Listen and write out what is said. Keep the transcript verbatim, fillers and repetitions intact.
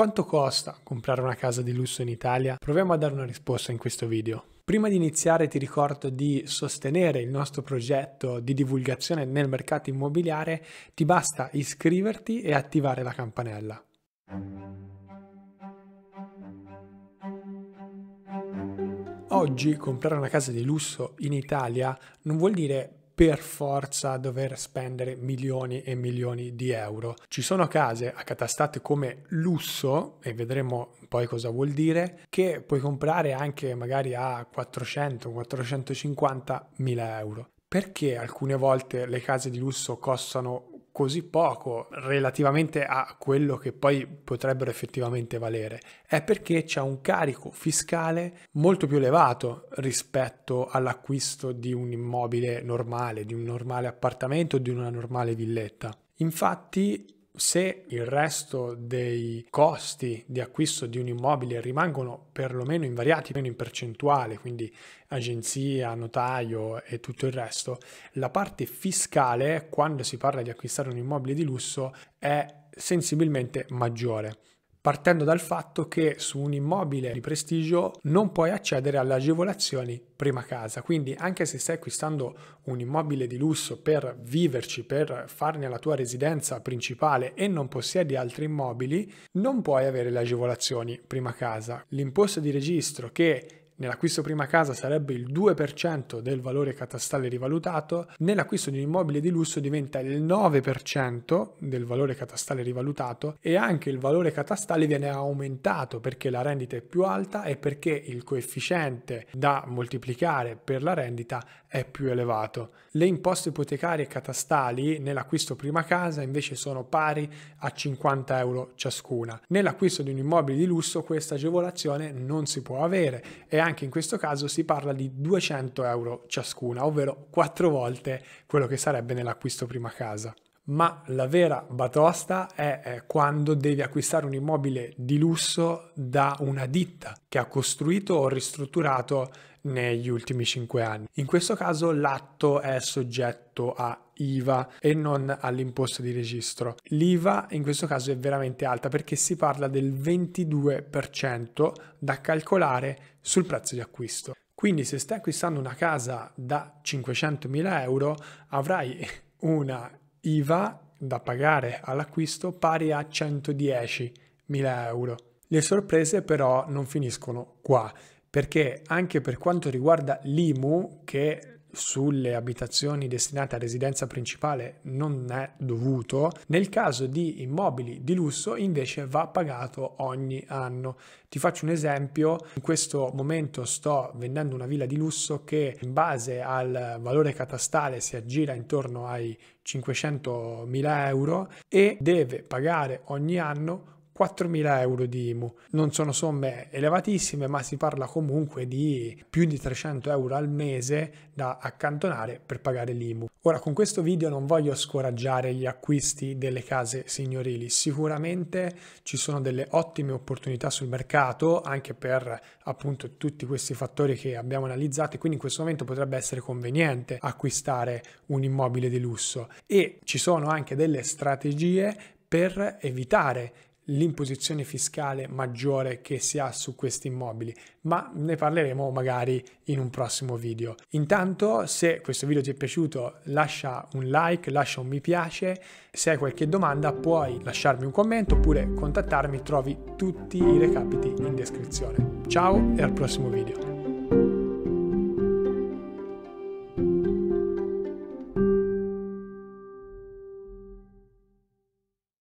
Quanto costa comprare una casa di lusso in Italia? Proviamo a dare una risposta in questo video. Prima di iniziare ti ricordo di sostenere il nostro progetto di divulgazione nel mercato immobiliare, ti basta iscriverti e attivare la campanella. Oggi comprare una casa di lusso in Italia non vuol dire per forza dover spendere milioni e milioni di euro. Ci sono case accatastate come lusso, e vedremo poi cosa vuol dire, che puoi comprare anche magari a quattrocento quattrocentocinquanta mila euro. Perché alcune volte le case di lusso costano così poco relativamente a quello che poi potrebbero effettivamente valere? È perché c'è un carico fiscale molto più elevato rispetto all'acquisto di un immobile normale, di un normale appartamento, di una normale villetta. Infatti, se il resto dei costi di acquisto di un immobile rimangono perlomeno invariati, meno in percentuale, quindi agenzia, notaio e tutto il resto, la parte fiscale, quando si parla di acquistare un immobile di lusso, è sensibilmente maggiore. Partendo dal fatto che su un immobile di prestigio non puoi accedere alle agevolazioni prima casa, quindi anche se stai acquistando un immobile di lusso per viverci, per farne la tua residenza principale e non possiedi altri immobili, non puoi avere le agevolazioni prima casa. L'imposta di registro, che nell'acquisto prima casa sarebbe il due per cento del valore catastale rivalutato, nell'acquisto di un immobile di lusso diventa il nove per cento del valore catastale rivalutato, e anche il valore catastale viene aumentato perché la rendita è più alta e perché il coefficiente da moltiplicare per la rendita è più elevato. Le imposte ipotecarie e catastali nell'acquisto prima casa invece sono pari a cinquanta euro ciascuna. Nell'acquisto di un immobile di lusso questa agevolazione non si può avere, e anche anche in questo caso si parla di duecento euro ciascuna, ovvero quattro volte quello che sarebbe nell'acquisto prima casa. Ma la vera batosta è quando devi acquistare un immobile di lusso da una ditta che ha costruito o ristrutturato negli ultimi cinque anni. In questo caso l'atto è soggetto a I V A e non all'imposta di registro. L'I V A in questo caso è veramente alta perché si parla del ventidue per cento da calcolare sul prezzo di acquisto. Quindi se stai acquistando una casa da cinquecentomila euro avrai una I V A da pagare all'acquisto pari a centodiecimila euro. Le sorprese però non finiscono qua, perché anche per quanto riguarda l'I M U, che sulle abitazioni destinate a residenza principale non è dovuto, nel caso di immobili di lusso invece va pagato ogni anno. Ti faccio un esempio: in questo momento sto vendendo una villa di lusso che in base al valore catastale si aggira intorno ai cinquecentomila euro e deve pagare ogni anno quattromila euro di I M U. Non sono somme elevatissime, ma si parla comunque di più di trecento euro al mese da accantonare per pagare l'I M U. Ora, con questo video non voglio scoraggiare gli acquisti delle case signorili. Sicuramente ci sono delle ottime opportunità sul mercato, anche per appunto tutti questi fattori che abbiamo analizzato, e quindi in questo momento potrebbe essere conveniente acquistare un immobile di lusso. E ci sono anche delle strategie per evitare l'imposizione fiscale maggiore che si ha su questi immobili, ma ne parleremo magari in un prossimo video. Intanto, se questo video ti è piaciuto, lascia un like, lascia un mi piace. Se hai qualche domanda puoi lasciarmi un commento oppure contattarmi, trovi tutti i recapiti in descrizione. Ciao e al prossimo video.